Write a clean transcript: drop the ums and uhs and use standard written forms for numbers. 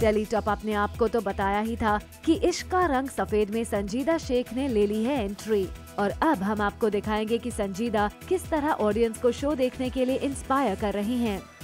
Tele top अपने आप को तो बताया ही था कि इश्क का रंग सफेद में संजीदा शेख ने ले ली है एंट्री, और अब हम आपको दिखाएंगे कि संजीदा किस तरह ऑडियंस को शो देखने के लिए इंस्पायर कर रही हैं।